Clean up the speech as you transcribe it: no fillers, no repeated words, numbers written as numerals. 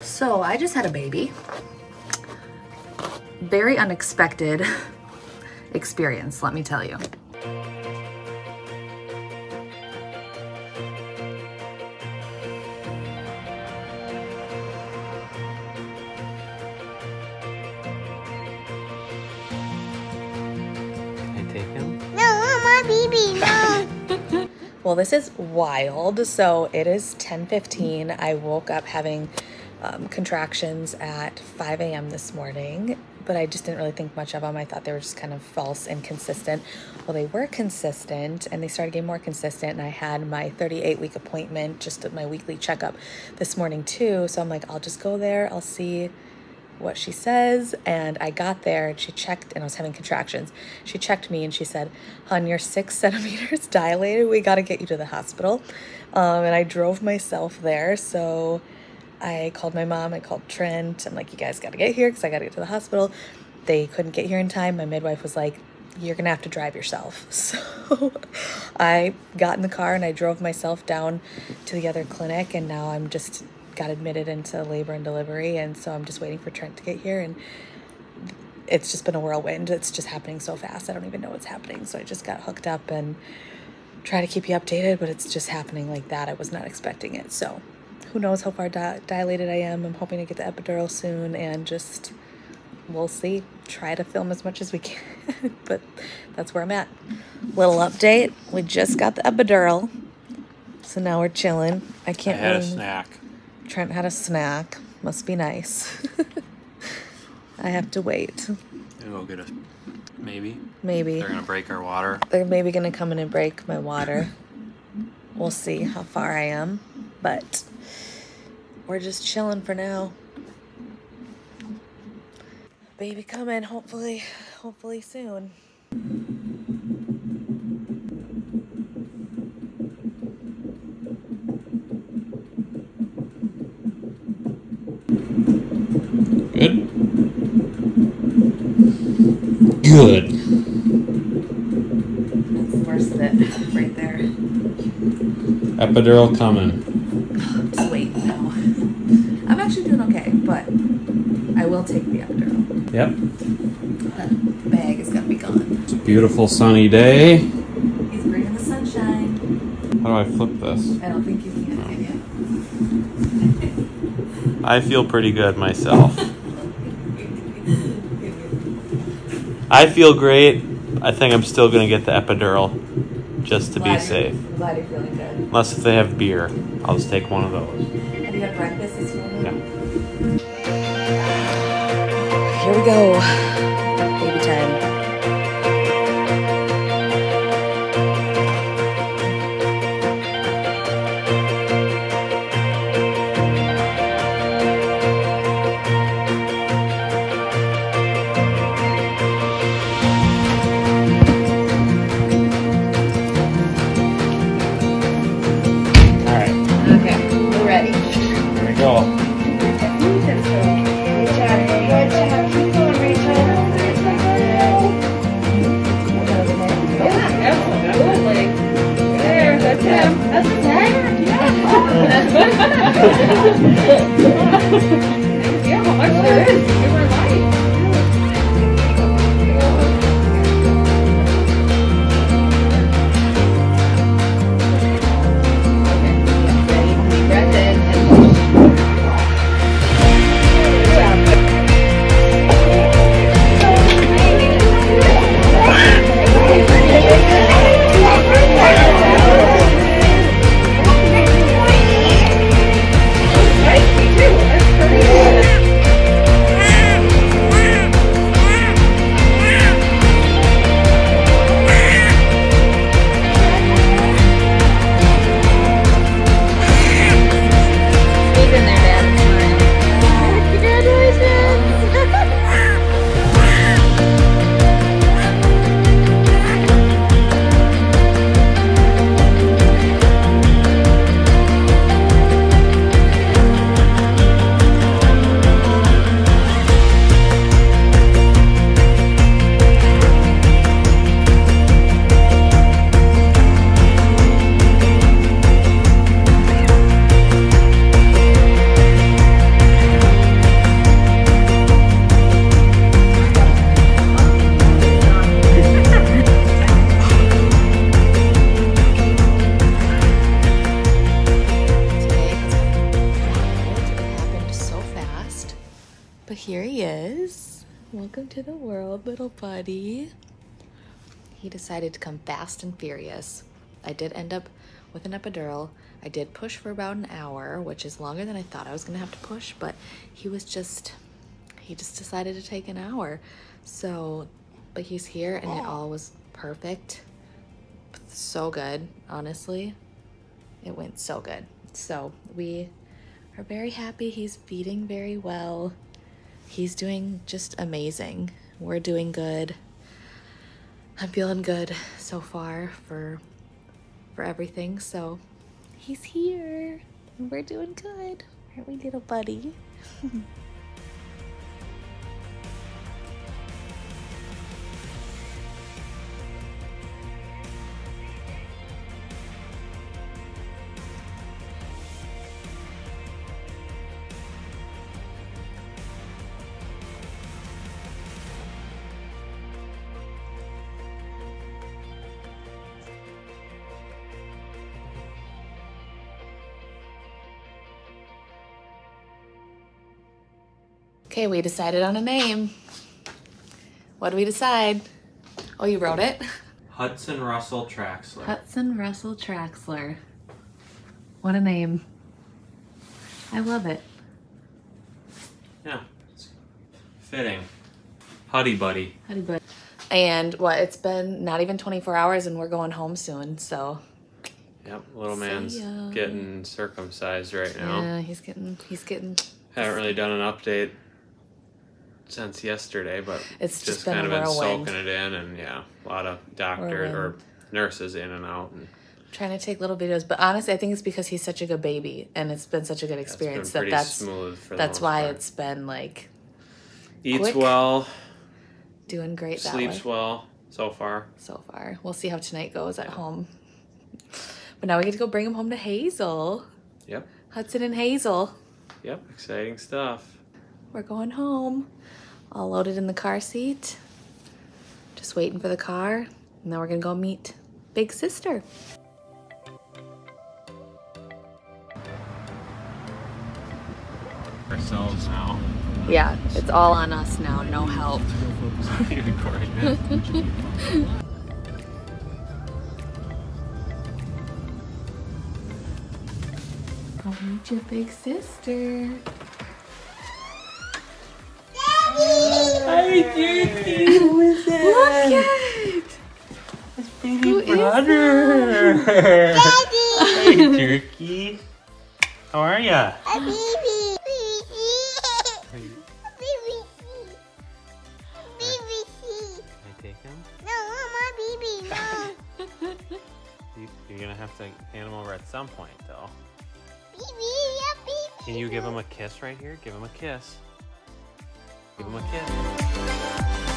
So I just had a baby. Very unexpected experience, let me tell you. Can I take him? No, my baby, no. Well, this is wild. So it is 10:15. I woke up having contractions at 5 a.m. this morning, but I just didn't really think much of them. I thought they were just kind of false and consistent. Well, they were consistent and they started getting more consistent, and I had my 38-week appointment, just at my weekly checkup this morning too. So I'm like, I'll just go there, I'll see what she says. And I got there and she checked, and I was having contractions. She checked me and she said, "Hun, you're 6 centimeters dilated. We got to get you to the hospital." And I drove myself there. So I called my mom, I called Trent. I'm like, "You guys got to get here because I got to get to the hospital." They couldn't get here in time. My midwife was like, "You're going to have to drive yourself." So I got in the car and I drove myself down to the other clinic, and now I'm just got admitted into labor and delivery. And so I'm just waiting for Trent to get here, and it's just been a whirlwind. It's just happening so fast. I don't even know what's happening. So I just got hooked up and try to keep you updated, but it's just happening like that. I was not expecting it. So who knows how far dilated I am. I'm hoping to get the epidural soon, and just, we'll see. Try to film as much as we can, but that's where I'm at. Little update, we just got the epidural, so now we're chilling. I had a snack. Trent had a snack. Must be nice. I have to wait. And we'll get a, maybe. They're gonna break our water. They're maybe gonna come in and break my water. We'll see how far I am, but we're just chilling for now. Baby coming, hopefully soon. Good? Good. That's the worst of it, right there. Epidural coming. Wait, no. I'm actually doing okay, but I will take the epidural. Yep. That bag is gonna be gone. It's a beautiful sunny day. He's bringing the sunshine. How do I flip this? I don't think you can. No. I feel pretty good myself. I feel great. I think I'm still gonna get the epidural. Just to be safe. I'm glad you're feeling good. Unless if they have beer, I'll just take one of those. And you have breakfast this morning? Yeah. Here we go. Baby time. But here he is. Welcome to the world, little buddy. He decided to come fast and furious. I did end up with an epidural. I did push for about an hour, which is longer than I thought I was gonna have to push, but he just decided to take an hour. So, but he's here and it all was perfect. So good, honestly. It went so good. So we are very happy. He's feeding very well. He's doing just amazing. We're doing good. I'm feeling good so far for everything. So he's here and we're doing good. Aren't we, little buddy? Okay, we decided on a name. What do we decide? Oh, you wrote it? Hudson Russell Traxler. Hudson Russell Traxler. What a name. I love it. Yeah, it's fitting. Huddy buddy. Huddy buddy. And what, it's been not even 24 hours and we're going home soon, so. Yep, little man's getting circumcised right now. Yeah, he's getting. Haven't really done an update since yesterday, but it's just kind of been soaking it in, and yeah, a lot of doctors or nurses in and out, and trying to take little videos. But honestly, I think it's because he's such a good baby, and it's been such a good experience that that's why it's been like eats well, doing great, sleeps well so far. So far, we'll see how tonight goes at home. But now we get to go bring him home to Hazel. Yep, Hudson and Hazel. Yep, exciting stuff. We're going home, all loaded in the car seat, just waiting for the car, and then we're gonna go meet big sister. Ourselves now. Yeah, it's all on us now, no help. Go meet your big sister. Hi, Daddy! Who is that? Look at his baby brother! Daddy! Hey, Turkey! How are ya? A baby! Baby! Baby! Baby! Can I take him? No, Mama, baby, no! You're gonna have to hand him over at some point, though. Baby, yeah, baby! Can you give him a kiss right here? Give him a kiss. Give him a kiss.